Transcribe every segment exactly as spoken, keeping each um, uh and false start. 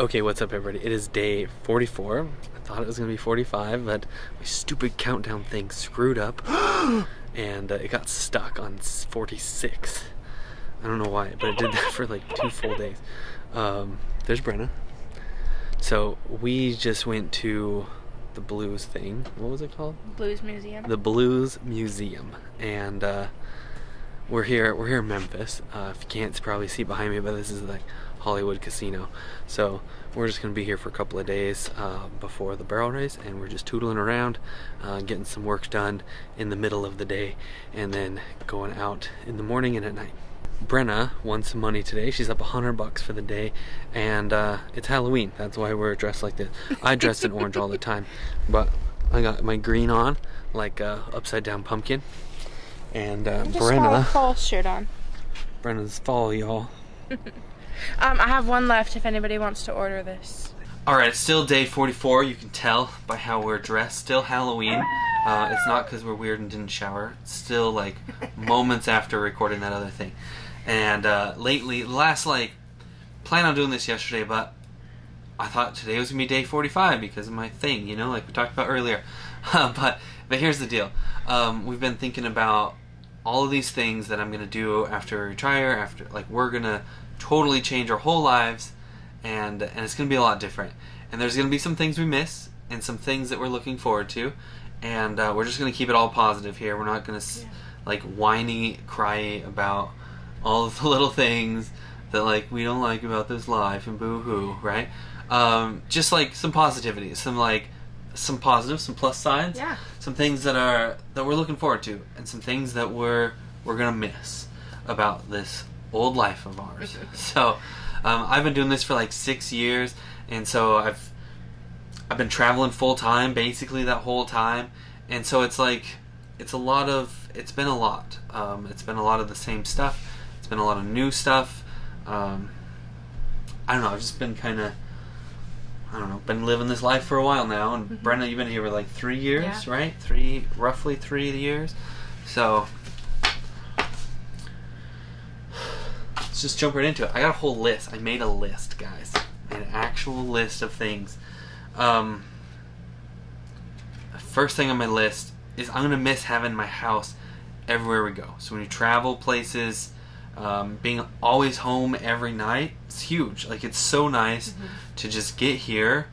Okay, what's up everybody? It is day forty-four. I thought it was gonna be forty-five, but my stupid countdown thing screwed up and uh, it got stuck on forty-six. I don't know why, but it did that for like two full days. Um, there's Brenna. So we just went to the blues thing. What was it called? Blues Museum. The Blues Museum. And uh, we're here, we're here in Memphis. Uh, if you can't probably see behind me, but this is like Hollywood Casino. So we're just gonna be here for a couple of days uh, before the barrel race, and we're just tootling around, uh, getting some work done in the middle of the day, and then going out in the morning and at night. Brenna won some money today. She's up a hundred bucks for the day, and uh, it's Halloween. That's why we're dressed like this. I dress in orange all the time, but I got my green on, like a upside down pumpkin, and uh, I just Brenna got a fall shirt on. Brenna's fall, y'all. Um, I have one left if anybody wants to order this. Alright, it's still day forty-four. You can tell by how we're dressed. Still Halloween. Uh, it's not because we're weird and didn't shower. It's still like moments after recording that other thing. And uh, lately, last like, plan on doing this yesterday, but I thought today was going to be day forty-five because of my thing, you know, like we talked about earlier. but, but here's the deal. Um, we've been thinking about all of these things that I'm going to do after I retire, after, like we're going to totally change our whole lives, and and it's gonna be a lot different, and there's gonna be some things we miss and some things that we're looking forward to, and uh, we're just gonna keep it all positive here. We're not gonna s yeah. like whiny cry about all of the little things that like we don't like about this life and boo-hoo, right? Um, just like some positivity, some like some positive, some plus signs, yeah. Some things that are that we're looking forward to, and some things that we're we're gonna miss about this old life of ours. So um, I've been doing this for like six years, and so I've I've been traveling full time basically that whole time, and so it's like it's a lot of it's been a lot um, it's been a lot of the same stuff, it's been a lot of new stuff. um, I don't know, I've just been kind of I don't know been living this life for a while now, and mm-hmm. Brenna, you've been here for like three years, yeah. Right, three roughly three years. So just jump right into it. I got a whole list. I made a list, guys. An actual list of things. Um, the first thing on my list is I'm going to miss having my house everywhere we go. So when you travel places, um, being always home every night, it's huge. Like, it's so nice mm-hmm. to just get here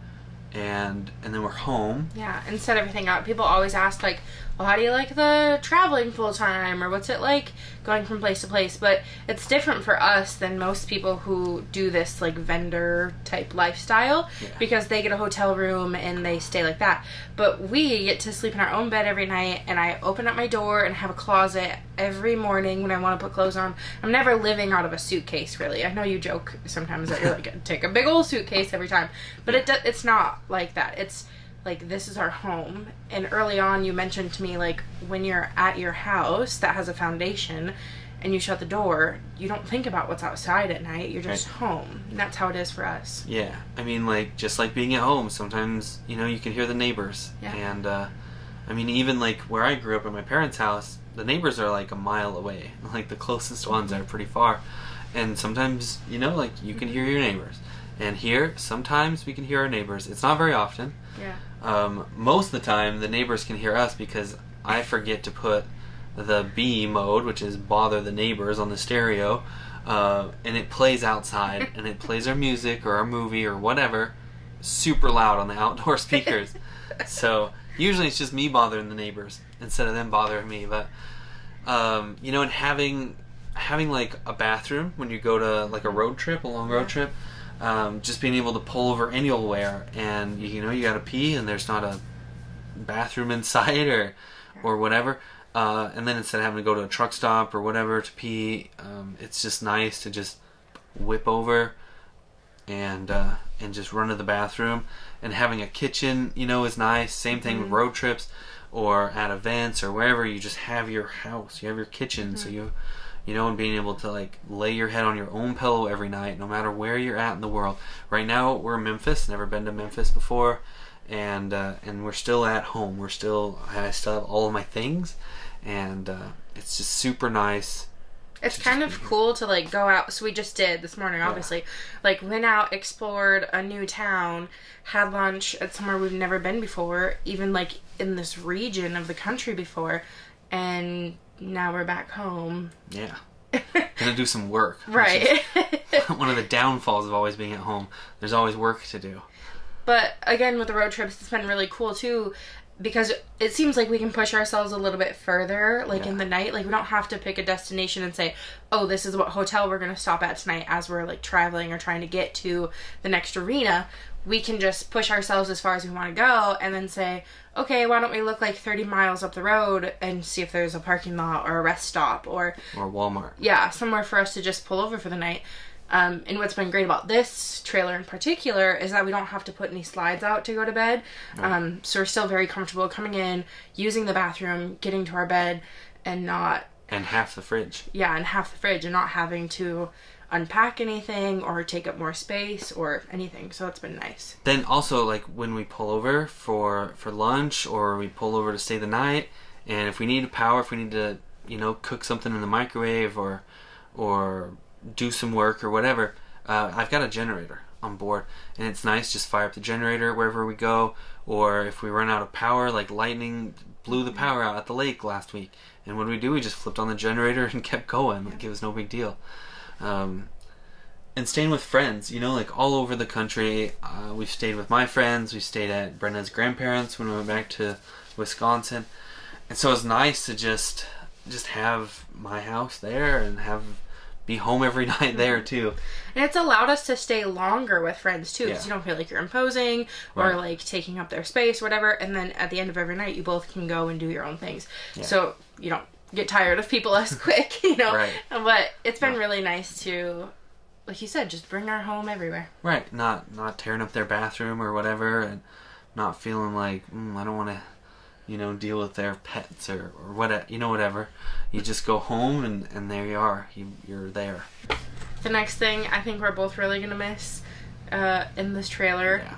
and and then we're home. Yeah, and set everything up. People always ask, like, well, how do you like the traveling full time, or what's it like going from place to place? But it's different for us than most people who do this like vendor type lifestyle, yeah. Because they get a hotel room and they stay like that. But we get to sleep in our own bed every night, and I open up my door and have a closet every morning when I want to put clothes on. I'm never living out of a suitcase, really. I know you joke sometimes that you're like, take a big old suitcase every time, but it do it's not like that. It's like, this is our home. And early on you mentioned to me, like, when you're at your house that has a foundation and you shut the door, you don't think about what's outside at night. You're just right. home. And that's how it is for us. Yeah. I mean, like, just like being at home, sometimes, you know, you can hear the neighbors. Yeah. And, uh, I mean, even, like, where I grew up at my parents' house, the neighbors are, like, a mile away. Like, the closest ones are pretty far. And sometimes, you know, like, you can hear your neighbors. And here, sometimes we can hear our neighbors. It's not very often. Yeah. Um, most of the time, the neighbors can hear us because I forget to put the B mode, which is bother the neighbors, on the stereo, uh, and it plays outside, and it plays our music or our movie or whatever super loud on the outdoor speakers. So usually it's just me bothering the neighbors instead of them bothering me. But um, you know, and having having like a bathroom when you go to like a road trip, a long road trip. Um, just being able to pull over anywhere, and you know you gotta pee, and there's not a bathroom inside or or whatever. Uh, and then instead of having to go to a truck stop or whatever to pee, um, it's just nice to just whip over and uh, and just run to the bathroom. And having a kitchen, you know, is nice. Same thing mm-hmm. with road trips or at events or wherever. You just have your house, you have your kitchen, mm-hmm. so you. You know, and being able to, like, lay your head on your own pillow every night, no matter where you're at in the world. Right now, we're in Memphis. Never been to Memphis before. And uh, and we're still at home. We're still, I still have all of my things. And uh, it's just super nice. It's kind of cool to like go out. So we just did this morning, obviously. Yeah. Like went out, explored a new town, had lunch at somewhere we've never been before, even like in this region of the country before, and now we're back home. Yeah. Gotta do some work. Right. One of the downfalls of always being at home. There's always work to do. But again, with the road trips, it's been really cool too, because it seems like we can push ourselves a little bit further, like yeah. in the night. Like we don't have to pick a destination and say, oh, this is what hotel we're gonna stop at tonight as we're like traveling or trying to get to the next arena. We can just push ourselves as far as we want to go and then say, okay, why don't we look like thirty miles up the road and see if there's a parking lot or a rest stop or... Or Walmart. Yeah, somewhere for us to just pull over for the night. Um, and what's been great about this trailer in particular is that we don't have to put any slides out to go to bed. Right. Um, so we're still very comfortable coming in, using the bathroom, getting to our bed, and not... And half the fridge. Yeah, and half the fridge, and not having to... unpack anything or take up more space or anything, so that's been nice. Then also, like when we pull over for for lunch or we pull over to stay the night, and if we need power, if we need to, you know, cook something in the microwave or or do some work or whatever, uh, I've got a generator on board, and it's nice. Just fire up the generator wherever we go, or if we run out of power, like lightning blew the power out at the lake last week, and what did we do? We just flipped on the generator and kept going. Like it was no big deal. Um, and staying with friends, you know, like all over the country. Uh, we've stayed with my friends. We stayed at Brenda's grandparents when we went back to Wisconsin. And so it's nice to just, just have my house there and have, be home every night there too. And it's allowed us to stay longer with friends too. Because yeah. you don't feel like you're imposing or right. like taking up their space, whatever. And then at the end of every night, you both can go and do your own things. Yeah. So you don't get tired of people as quick, you know. Right. But it's been yeah. really nice to, like you said, just bring our home everywhere. Right. Not not tearing up their bathroom or whatever, and not feeling like mm, I don't want to, you know, deal with their pets or or whatever. You know, whatever. You just go home and and there you are. You you're there. The next thing I think we're both really gonna miss uh, in this trailer. Yeah.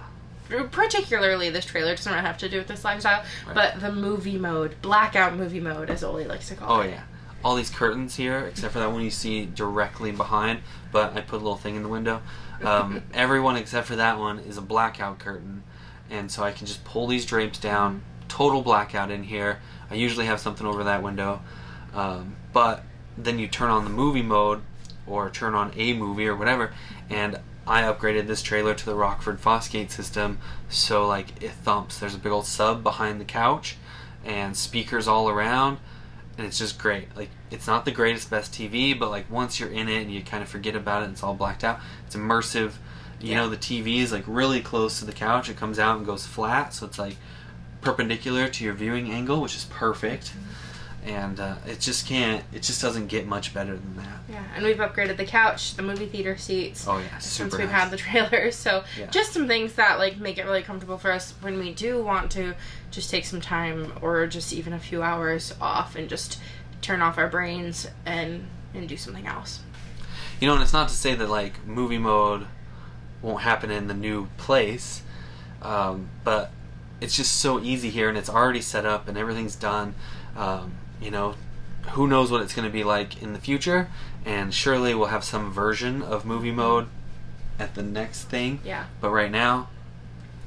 Particularly this trailer, doesn't really have to do with this lifestyle, right. but the movie mode, blackout movie mode, as Oli likes to call it. Oh yeah. All these curtains here, except for that one you see directly behind, but I put a little thing in the window. Um, everyone except for that one is a blackout curtain, and so I can just pull these drapes down, total blackout in here. I usually have something over that window, um, but then you turn on the movie mode, or turn on a movie or whatever, and I upgraded this trailer to the Rockford Fosgate system, so like it thumps. There's a big old sub behind the couch and speakers all around, and it's just great. Like it's not the greatest best T V, but like once you're in it and you kind of forget about it and it's all blacked out, it's immersive. You yeah. know, the T V is like really close to the couch. It comes out and goes flat, so it's like perpendicular to your viewing angle, which is perfect. And uh, it just can't, it just doesn't get much better than that. Yeah, and we've upgraded the couch, the movie theater seats. Oh yeah, super Since we've nice. had the trailer, so yeah. just some things that like make it really comfortable for us when we do want to just take some time or just even a few hours off and just turn off our brains and, and do something else. You know, and it's not to say that like movie mode won't happen in the new place, um, but it's just so easy here and it's already set up and everything's done. Um, You know, who knows what it's going to be like in the future, and surely we'll have some version of movie mode at the next thing. Yeah. But right now,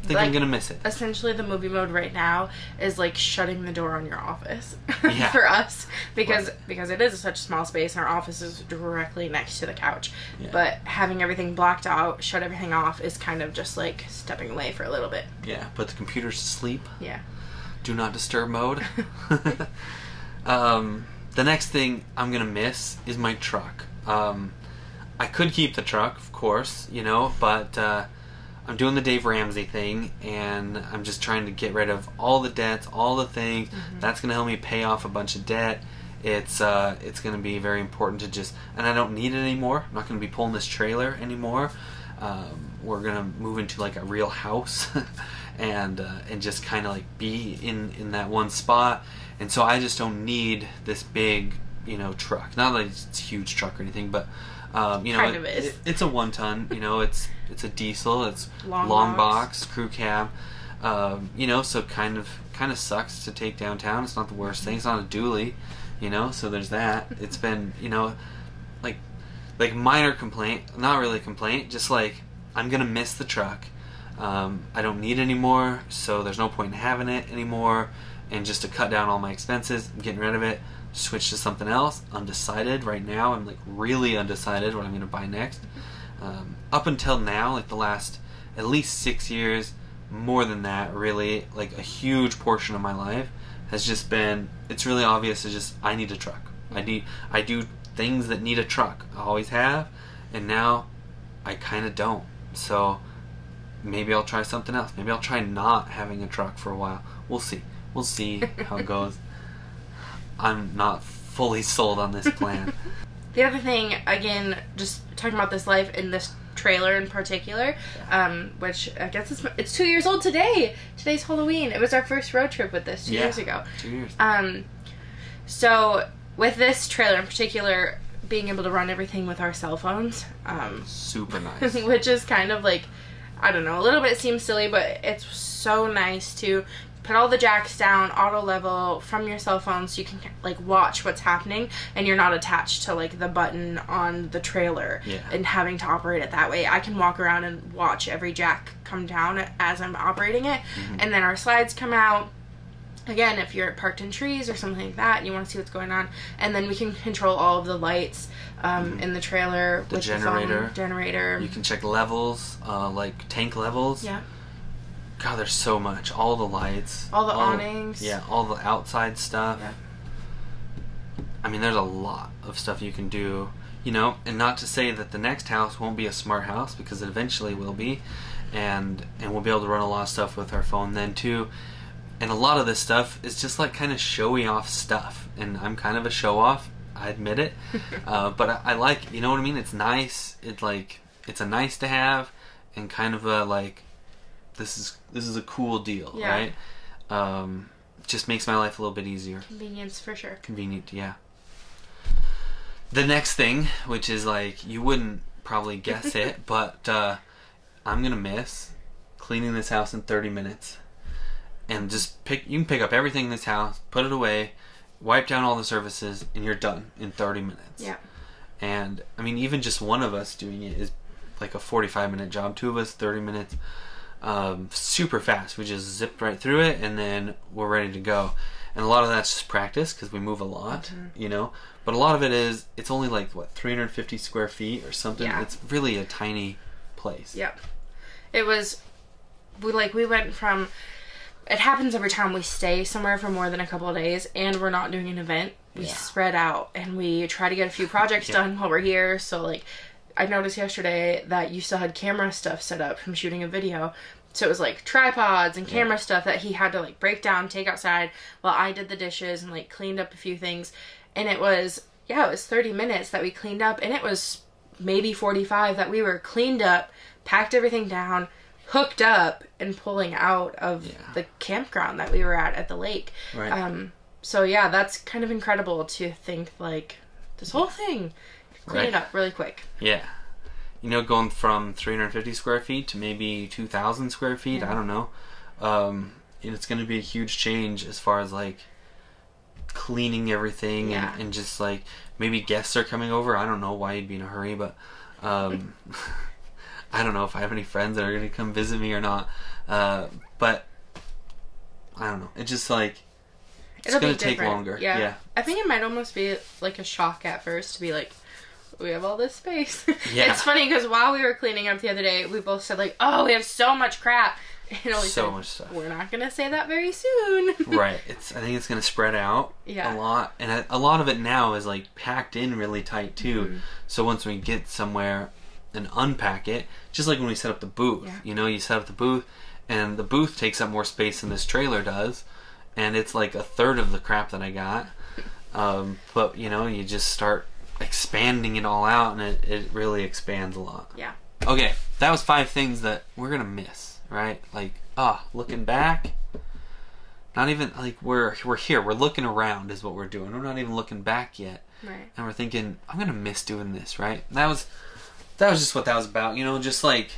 I think like, I'm going to miss it. Essentially, the movie mode right now is like shutting the door on your office yeah. for us, because right. because it is such a small space, and our office is directly next to the couch. Yeah. But having everything blocked out, shut everything off, is kind of just like stepping away for a little bit. Yeah, put the computers to sleep. Yeah. Do not disturb mode. Um, the next thing I'm gonna miss is my truck. Um, I could keep the truck, of course, you know, but uh, I'm doing the Dave Ramsey thing, and I'm just trying to get rid of all the debts, all the things. Mm-hmm. That's gonna help me pay off a bunch of debt. It's uh, it's gonna be very important to just, and I don't need it anymore. I'm not gonna be pulling this trailer anymore. Um, we're gonna move into like a real house, and uh, and just kind of like be in in that one spot. And so I just don't need this big, you know, truck. Not that it's a huge truck or anything, but um, you know, kind it, of is. It, it's a one ton. You know, it's it's a diesel. It's long, long box. box, crew cab. Um, you know, so kind of kind of sucks to take downtown. It's not the worst thing. It's not a dually. You know, so there's that. It's been, you know, like minor complaint, not really a complaint, just like I'm gonna miss the truck. Um, I don't need it anymore, so there's no point in having it anymore. And just to cut down all my expenses, I'm getting rid of it, switch to something else. Undecided right now. I'm like really undecided what I'm gonna buy next. Um, up until now, like the last at least six years, more than that really, like a huge portion of my life has just been, it's really obvious, it's just I need a truck. I need, I do things that need a truck. I always have, and now I kind of don't. So maybe I'll try something else. Maybe I'll try not having a truck for a while. We'll see. We'll see how it goes. I'm not fully sold on this plan. The other thing, again, just talking about this life in this trailer in particular, um, which I guess it's, it's two years old today. Today's Halloween. It was our first road trip with this two yeah, years ago. Two years. Um, so with this trailer in particular, being able to run everything with our cell phones. Um, Super nice. Which is kind of like, I don't know, a little bit seems silly, but it's so nice to put all the jacks down, auto level from your cell phone, so you can like watch what's happening and you're not attached to like the button on the trailer yeah. and having to operate it that way. I can walk around and watch every jack come down as I'm operating it, mm-hmm. and then our slides come out. Again, if you're parked in trees or something like that and you want to see what's going on, and then we can control all of the lights um, mm-hmm. in the trailer. The with generator. The generator. You can check levels, uh, like tank levels. Yeah. God, there's so much. All the lights. All the all awnings. The, yeah, all the outside stuff. Yeah. I mean, there's a lot of stuff you can do, you know, and not to say that the next house won't be a smart house, because it eventually will be, and and we'll be able to run a lot of stuff with our phone then too. And a lot of this stuff is just like kind of showy off stuff. And I'm kind of a show off, I admit it. uh, but I, I like, you know what I mean? It's nice. It's like, it's a nice to have, and kind of a like, this is this is a cool deal, yeah. right? Um, just makes my life a little bit easier. Convenience for sure. Convenient, yeah. The next thing, which is like, you wouldn't probably guess it, but uh, I'm gonna miss cleaning this house in thirty minutes. And just pick, you can pick up everything in this house, put it away, wipe down all the surfaces, and you're done in thirty minutes. Yeah. And I mean, even just one of us doing it is like a forty-five minute job. Two of us, thirty minutes, um, super fast. We just zipped right through it, and then we're ready to go. And a lot of that's just practice, because we move a lot, mm-hmm. you know. But a lot of it is, it's only like what, three hundred fifty square feet or something. Yeah. It's really a tiny place. Yep. It was, we like we went from. It happens every time we stay somewhere for more than a couple of days and we're not doing an event. We yeah. spread out and we try to get a few projects yeah. done while we're here. So like, I noticed yesterday that you still had camera stuff set up from shooting a video. So it was like tripods and camera yeah. stuff that he had to like break down, take outside, while I did the dishes and like cleaned up a few things. And it was, yeah, it was thirty minutes that we cleaned up, and it was maybe forty-five that we were cleaned up, packed everything down, hooked up, and pulling out of yeah. the campground that we were at at the lake. Right. Um, so yeah, that's kind of incredible to think like this whole thing, clean right. it up really quick. Yeah. You know, going from three hundred fifty square feet to maybe two thousand square feet, yeah. I don't know. Um, it's going to be a huge change as far as like cleaning everything yeah. and, and just like maybe guests are coming over. I don't know why you'd be in a hurry, but um, I don't know if I have any friends that are going to come visit me or not, uh, but I don't know. It's just like, it's going to take longer. Yeah. yeah. I think it might almost be like a shock at first to be like, we have all this space. Yeah. It's funny because while we were cleaning up the other day, we both said like, oh, we have so much crap. And only so said, much stuff. We're not going to say that very soon. Right. It's. I think it's going to spread out yeah. a lot. And a lot of it now is like packed in really tight too. Mm-hmm. So once we get somewhere and unpack it, just like when we set up the booth, yeah. you know, you set up the booth and the booth takes up more space than this trailer does, and it's like a third of the crap that I got, um, but you know, you just start expanding it all out, and it, it really expands a lot. Yeah. Okay, that was five things that we're gonna miss, right? Like, ah, oh, looking back, not even like we're we're here, we're looking around is what we're doing, we're not even looking back yet, right? And we're thinking, I'm gonna miss doing this, right? And that was That was just what that was about, you know, just like,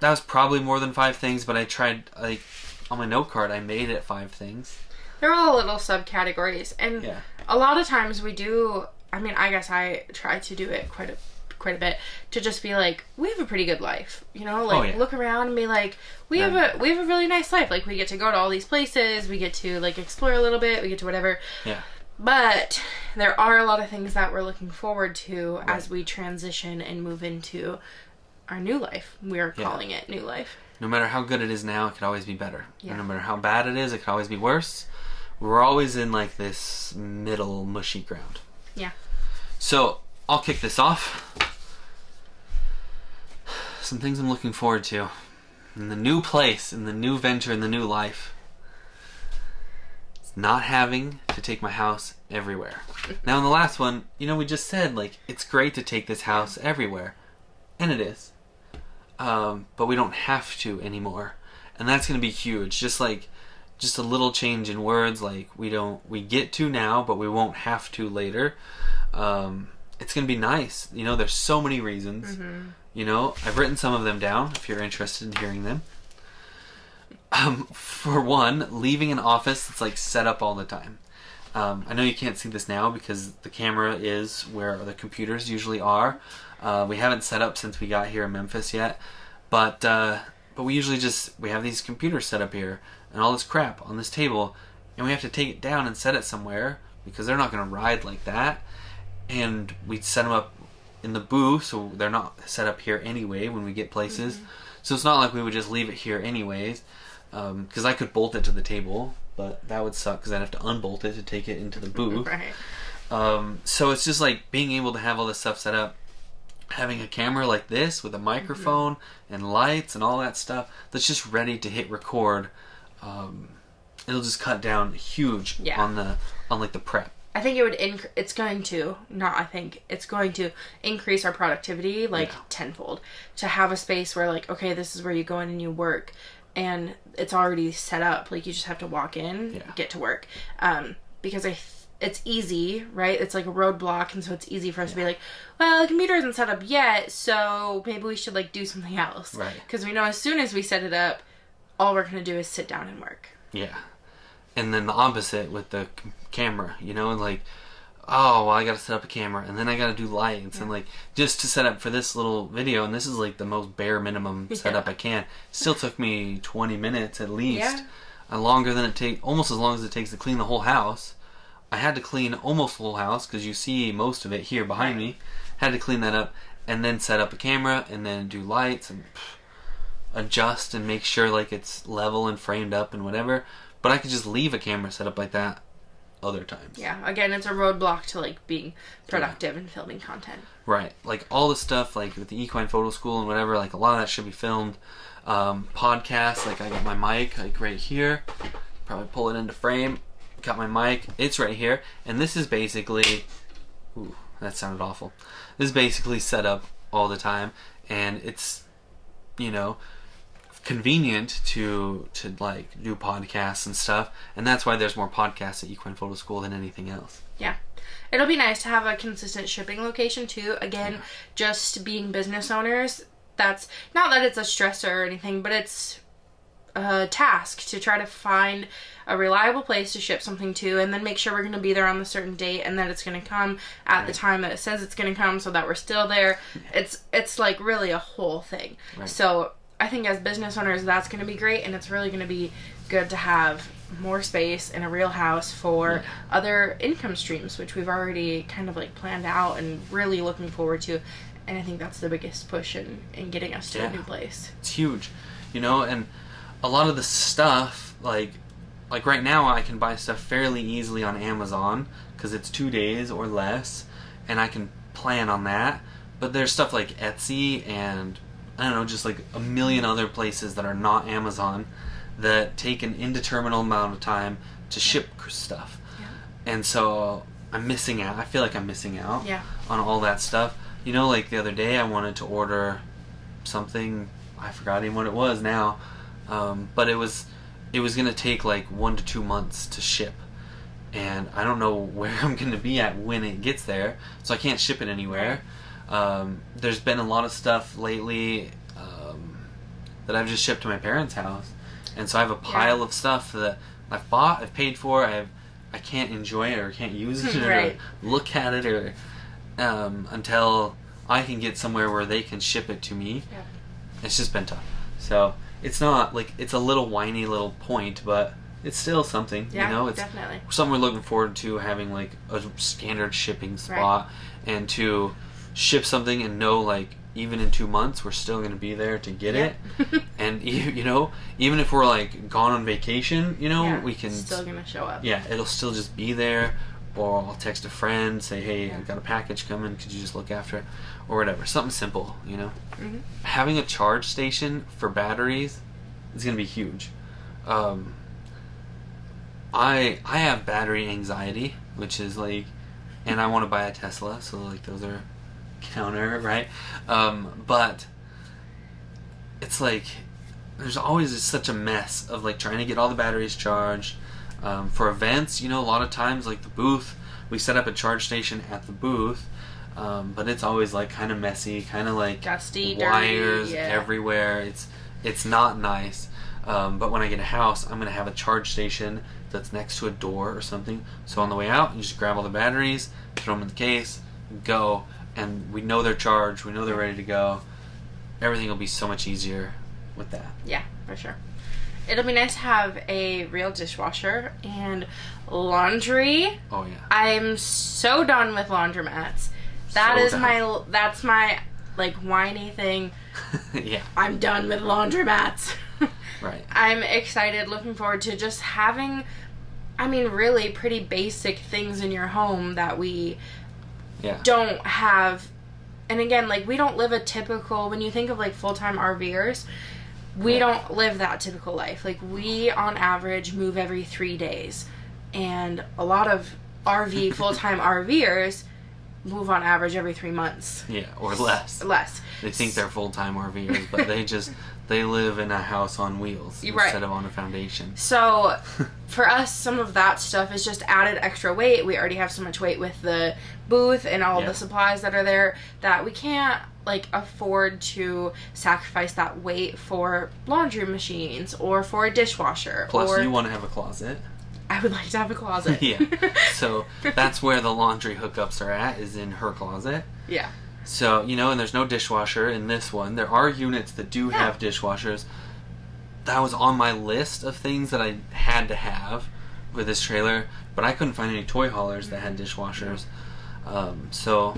that was probably more than five things, but I tried, like, on my note card, I made it five things. They're all little subcategories, and yeah. a lot of times we do I mean, I guess I try to do it quite a quite a bit, to just be like, we have a pretty good life, you know, like, oh, yeah. Look around and be like, we right. have a we have a really nice life, like, we get to go to all these places, we get to like explore a little bit, we get to whatever. Yeah. But there are a lot of things that we're looking forward to right. as we transition and move into our new life. We are yeah. calling it new life. No matter how good it is now, it could always be better. Yeah. And no matter how bad it is, it could always be worse. We're always in like this middle mushy ground. Yeah. So I'll kick this off. Some things I'm looking forward to in the new place, in the new venture, in the new life. Not having to take my house everywhere. Now in the last one, you know, we just said, like, it's great to take this house everywhere. And it is. Um, but we don't have to anymore. And that's going to be huge. Just like, just a little change in words. Like, we don't, we get to now, but we won't have to later. Um, it's going to be nice. You know, there's so many reasons. Mm-hmm. You know, I've written some of them down if you're interested in hearing them. Um, for one, leaving an office that's like set up all the time. Um, I know you can't see this now because the camera is where the computers usually are. Uh, we haven't set up since we got here in Memphis yet, but uh, but we usually just, we have these computers set up here and all this crap on this table, and we have to take it down and set it somewhere because they're not going to ride like that. And we set them up in the booth, so they're not set up here anyway when we get places. Mm-hmm. So it's not like we would just leave it here anyways. Because um, I could bolt it to the table, but that would suck because I'd have to unbolt it to take it into the booth. Right. Um, so it's just like being able to have all this stuff set up, having a camera like this with a microphone mm-hmm. and lights and all that stuff that's just ready to hit record. Um, it'll just cut down huge yeah. on the on like the prep. I think it would. Inc it's going to not. I think it's going to increase our productivity like yeah. tenfold. To have a space where like, okay, this is where you go in and you work. And it's already set up. Like, you just have to walk in, yeah. get to work. Um, because I th it's easy, right? It's like a roadblock, and so it's easy for us yeah. to be like, well, the computer isn't set up yet, so maybe we should, like, do something else. Right. Because we know as soon as we set it up, all we're going to do is sit down and work. Yeah. And then the opposite with the c camera, you know? Like, oh, well, I got to set up a camera, and then I got to do lights. Yeah. And, like, just to set up for this little video, and this is, like, the most bare minimum yeah. setup I can. Still took me twenty minutes at least. Yeah. Uh, longer than it takes, almost as long as it takes to clean the whole house. I had to clean almost the whole house, because you see most of it here behind right. me. Had to clean that up, and then set up a camera, and then do lights, and pff, adjust, and make sure, like, it's level and framed up and whatever. But I could just leave a camera set up like that other times. Yeah, again, it's a roadblock to like being productive yeah. and filming content. Right, like all the stuff like with the Equine Photo School and whatever, like a lot of that should be filmed. Um, podcasts, like I got my mic like right here, probably pull it into frame, got my mic, it's right here, and this is basically, ooh, that sounded awful. This is basically set up all the time, and it's, you know, convenient to to like do podcasts and stuff, and that's why there's more podcasts at Equine Photo School than anything else. Yeah, it'll be nice to have a consistent shipping location too. Again, yeah. just being business owners, that's not that it's a stressor or anything, but it's a task to try to find a reliable place to ship something to, and then make sure we're going to be there on a certain date, and that it's going to come at right. the time that it says it's going to come, so that we're still there. It's it's like really a whole thing. Right. So I think as business owners, that's going to be great, and it's really going to be good to have more space in a real house for yeah. other income streams, which we've already kind of like planned out and really looking forward to. And I think that's the biggest push in, in getting us to yeah. a new place. It's huge, you know, and a lot of the stuff, like, like right now I can buy stuff fairly easily on Amazon because it's two days or less, and I can plan on that. But there's stuff like Etsy and I don't know, just like a million other places that are not Amazon that take an indeterminate amount of time to ship stuff. Yeah. And so I'm missing out. I feel like I'm missing out yeah. on all that stuff. You know, like the other day I wanted to order something. I forgot even what it was now. Um, but it was, it was going to take like one to two months to ship. And I don't know where I'm going to be at when it gets there. So I can't ship it anywhere. Um, there's been a lot of stuff lately um, that I've just shipped to my parents' house, and so I have a pile yeah. of stuff that I've bought, I've paid for, I've I can't enjoy it or can't use it right. or look at it or um, until I can get somewhere where they can ship it to me. Yeah. It's just been tough. So it's not like it's a little whiny little point, but it's still something. Yeah, you know, it's definitely something we're looking forward to, having like a standard shipping spot, right. and to ship something and know like even in two months we're still going to be there to get yep. it. And you, you know, even if we're like gone on vacation, you know, yeah, we can still going to show up. Yeah, it'll still just be there. Or I'll text a friend, say, hey, yeah. I've got a package coming, could you just look after it? Or whatever, something simple, you know? Mm-hmm. Having a charge station for batteries is going to be huge. Um, I I have battery anxiety, which is like, and I want to buy a Tesla, so like those are counter, right? Um, but it's like, there's always such a mess of like trying to get all the batteries charged. Um, for events, you know, a lot of times, like the booth, we set up a charge station at the booth, um, but it's always like kind of messy, kind of like dusty, wires dirty, yeah. everywhere. It's it's not nice. Um, but when I get a house, I'm gonna have a charge station that's next to a door or something. So on the way out, you just grab all the batteries, throw them in the case, go, and we know they're charged. We know they're ready to go. Everything will be so much easier with that. Yeah, for sure. It'll be nice to have a real dishwasher and laundry. Oh yeah. I'm so done with laundromats. That so is done. my that's my like whiny thing. Yeah. I'm done with laundromats. Right. I'm excited, looking forward to just having, I mean, really pretty basic things in your home that we yeah. don't have. And again, like we don't live a typical, when you think of like full-time R Vers, we don't live that typical life. Like we, on average, move every three days. And a lot of R V, full-time R Vers move on average every three months. Yeah, or less. Less. They think they're full-time R Vers, but they just, they live in a house on wheels right. instead of on a foundation. So for us, some of that stuff is just added extra weight. We already have so much weight with the booth and all yeah. the supplies that are there that we can't like afford to sacrifice that weight for laundry machines or for a dishwasher. Plus or... you want to have a closet. I would like to have a closet. Yeah. So that's where the laundry hookups are at, is in her closet. Yeah. So, you know, and there's no dishwasher in this one. There are units that do yeah. have dishwashers. That was on my list of things that I had to have with this trailer, but I couldn't find any toy haulers that had dishwashers. Um, so...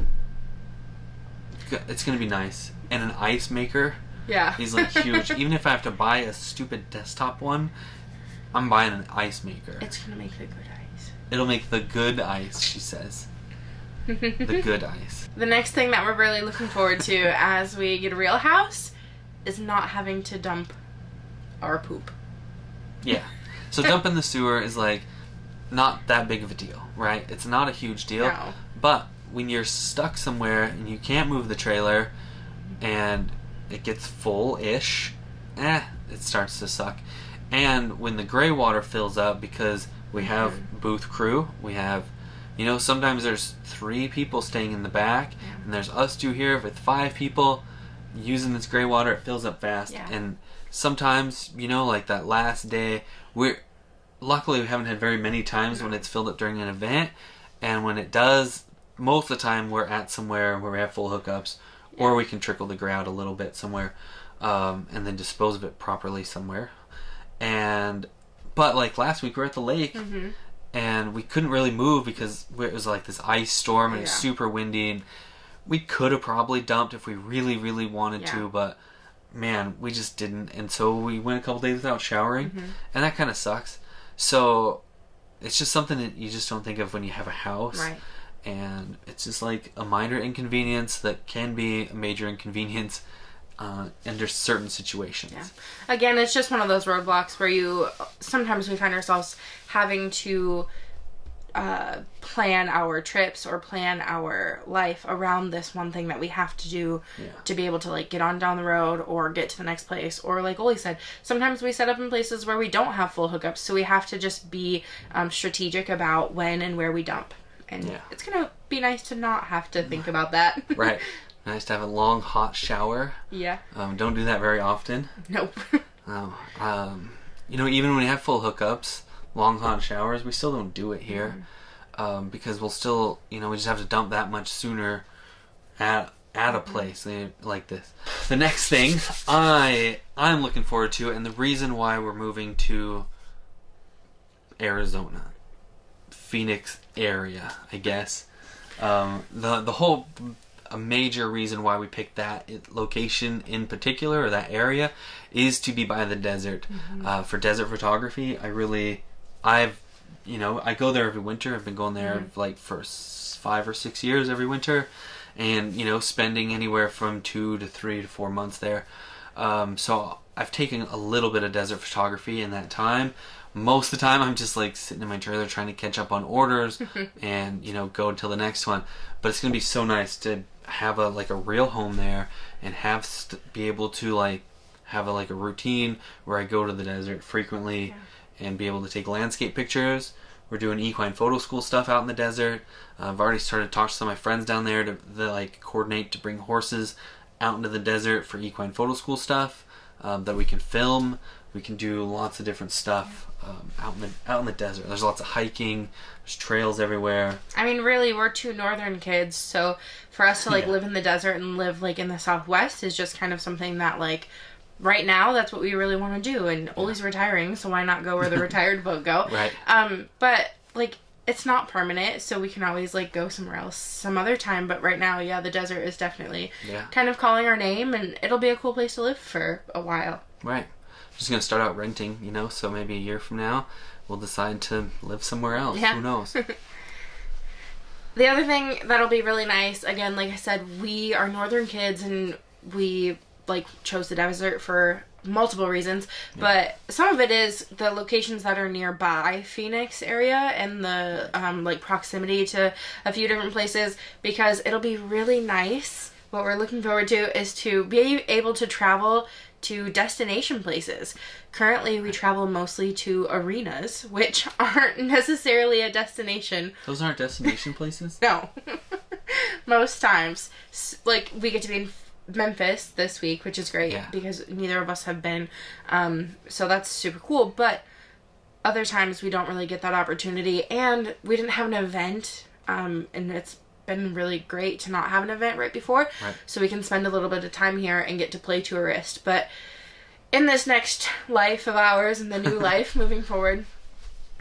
it's gonna be nice. And an ice maker. Yeah. He's like huge. Even if I have to buy a stupid desktop one, I'm buying an ice maker. It's gonna make the good ice. It'll make the good ice, she says. The good ice. The next thing that we're really looking forward to as we get a real house is not having to dump our poop. Yeah. So dumping the sewer is like not that big of a deal, right? It's not a huge deal. No. But when you're stuck somewhere and you can't move the trailer and it gets full-ish, eh, it starts to suck. And when the gray water fills up, because we have mm-hmm. booth crew, we have, you know, sometimes there's three people staying in the back, yeah. and there's us two here with five people using this gray water, it fills up fast. Yeah. And sometimes, you know, like that last day, we're luckily we haven't had very many times mm-hmm. when it's filled up during an event, and when it does... most of the time we're at somewhere where we have full hookups, yeah. or we can trickle the gray out a little bit somewhere, um, and then dispose of it properly somewhere. And but like last week we were at the lake, mm-hmm. and we couldn't really move because it was like this ice storm and yeah. it was super windy, and we could have probably dumped if we really really wanted yeah. to, but man, we just didn't. And so we went a couple days without showering, mm-hmm. and that kind of sucks. So it's just something that you just don't think of when you have a house. Right. And it's just like a minor inconvenience that can be a major inconvenience uh, under certain situations. Yeah. Again, it's just one of those roadblocks where you, sometimes we find ourselves having to uh, plan our trips or plan our life around this one thing that we have to do yeah. to be able to like get on down the road or get to the next place. Or like Oli said, sometimes we set up in places where we don't have full hookups, so we have to just be um, strategic about when and where we dump. And yeah. it's going to be nice to not have to think about that. Right. Nice to have a long, hot shower. Yeah. Um, don't do that very often. Nope. um, um, you know, even when you have full hookups, long hot showers. We still don't do it here, mm-hmm. um, because we'll still, you know, we just have to dump that much sooner at at a place like this. The next thing I I'm looking forward to, and the reason why we're moving to Arizona, Phoenix area, I guess, um, the the whole a major reason why we picked that location in particular, or that area, is to be by the desert, mm-hmm. uh, for desert photography. I really, I've, you know, I go there every winter. I've been going there mm-hmm. like for five or six years every winter, and, you know, spending anywhere from two to three to four months there. Um, so I've taken a little bit of desert photography in that time. Most of the time I'm just like sitting in my trailer trying to catch up on orders and, you know, go until the next one. But it's going to be so nice to have a like a real home there and have st be able to like have a like a routine where I go to the desert frequently, yeah. and be able to take landscape pictures. We're doing equine photo school stuff out in the desert. Uh, I've already started talking to some of my friends down there to, to like coordinate to bring horses out into the desert for equine photo school stuff, um, that we can film. We can do lots of different stuff um, out in the out in the desert. There's lots of hiking. There's trails everywhere. I mean, really, we're two northern kids, so for us to like yeah. live in the desert and live like in the Southwest is just kind of something that like right now that's what we really want to do. And Oli's yeah. retiring, so why not go where the retired folk go? Right. Um, but like it's not permanent, so we can always like go somewhere else some other time. But right now, yeah, the desert is definitely yeah. kind of calling our name, and it'll be a cool place to live for a while. Right. Just gonna start out renting, you know, so maybe a year from now we'll decide to live somewhere else. Yeah. Who knows? The other thing that'll be really nice, again, like I said, we are northern kids and we like chose the desert for multiple reasons, yeah. but some of it is the locations that are nearby Phoenix area and the um, like proximity to a few different places, because it'll be really nice. What we're looking forward to is to be able to travel to destination places. Currently we travel mostly to arenas, which aren't necessarily a destination. Those aren't destination places? No. Most times. Like, we get to be in Memphis this week, which is great, yeah. because neither of us have been. Um, so that's super cool. But other times we don't really get that opportunity. And we didn't have an event, um, and it's been really great to not have an event right before, right. so we can spend a little bit of time here and get to play tourist. But in this next life of ours and the new life moving forward,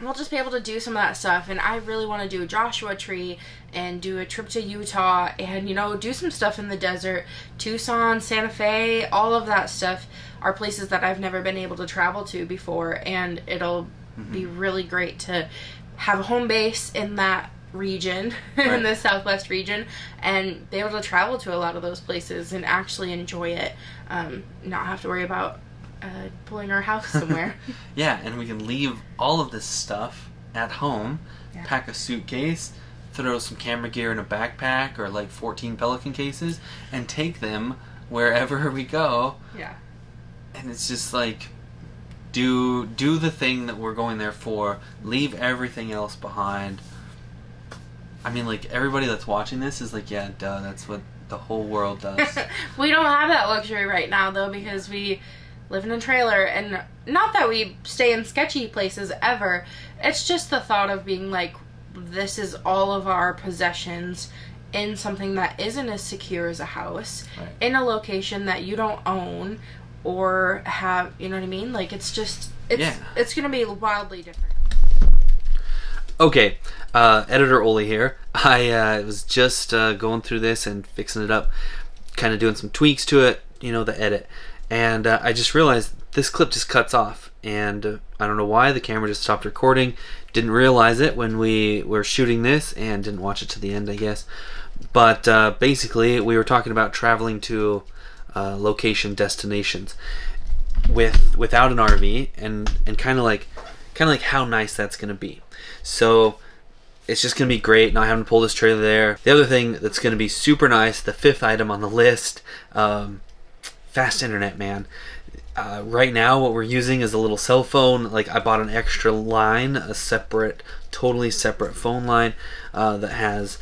we'll just be able to do some of that stuff. And I really want to do Joshua Tree and do a trip to Utah and, you know, do some stuff in the desert. Tucson, Santa Fe, all of that stuff are places that I've never been able to travel to before, and it'll mm-hmm. be really great to have a home base in that region, right. in the Southwest region, and be able to travel to a lot of those places and actually enjoy it, um, not have to worry about uh, pulling our house somewhere. Yeah, and we can leave all of this stuff at home, yeah. pack a suitcase, throw some camera gear in a backpack or like fourteen Pelican cases, and take them wherever we go. Yeah. And it's just like, do do the thing that we're going there for, leave everything else behind. I mean, like, everybody that's watching this is like, yeah, duh, that's what the whole world does. We don't have that luxury right now, though, because we live in a trailer, and not that we stay in sketchy places ever. It's just the thought of being like, this is all of our possessions in something that isn't as secure as a house, right. in a location that you don't own or have, you know what I mean? Like, it's just, it's, yeah. it's going to be wildly different. Okay, uh, Editor Oli here. I uh, was just uh, going through this and fixing it up, kind of doing some tweaks to it, you know, the edit. And uh, I just realized this clip just cuts off. And uh, I don't know why, the camera just stopped recording. Didn't realize it when we were shooting this and didn't watch it to the end, I guess. But uh, basically, we were talking about traveling to uh, location destinations with without an R V, and, and kind of like, kind of like how nice that's going to be. So it's just going to be great not having to pull this trailer there. The other thing that's going to be super nice, the fifth item on the list, um, fast internet, man. Uh, right now what we're using is a little cell phone. Like, I bought an extra line, a separate, totally separate phone line uh, that has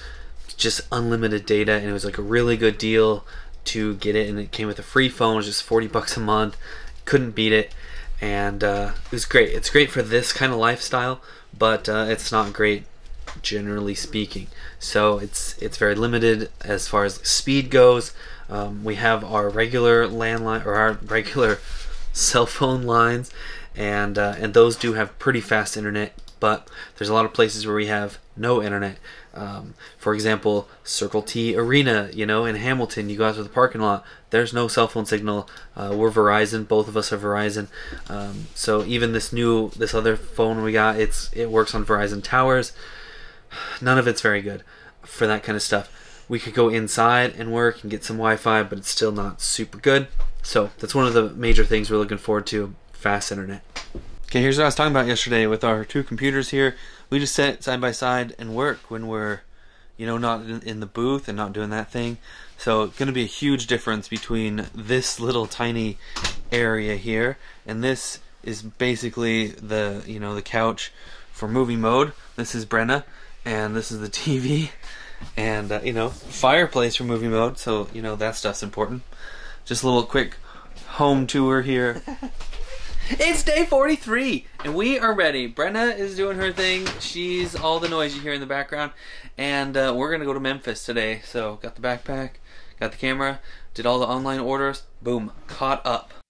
just unlimited data, and it was like a really good deal to get it, and it came with a free phone. It was just forty bucks a month. Couldn't beat it. and uh, it was great. It's great for this kind of lifestyle, but uh, it's not great generally speaking. So it's it's very limited as far as speed goes. Um, we have our regular landline or our regular cell phone lines, and uh, and those do have pretty fast internet. But there's a lot of places where we have no internet. Um, for example, Circle T Arena, you know, in Hamilton, you go out to the parking lot, there's no cell phone signal. Uh, we're Verizon, both of us are Verizon. Um, so even this new, this other phone we got, it's it works on Verizon towers. None of it's very good for that kind of stuff. We could go inside and work and get some Wi-Fi, but it's still not super good. So that's one of the major things we're looking forward to, fast internet. Okay, here's what I was talking about yesterday with our two computers here. We just sit side by side and work when we're, you know, not in, in the booth and not doing that thing. So it's going to be a huge difference between this little tiny area here, and this is basically the, you know, the couch for movie mode. This is Brenna, and this is the T V, and uh, you know, fireplace for movie mode. So you know that stuff's important. Just a little quick home tour here. It's day forty-three, and we are ready. Brenna is doing her thing. She's all the noise you hear in the background, and uh, we're going to go to Memphis today. So got the backpack, got the camera, did all the online orders. Boom, caught up.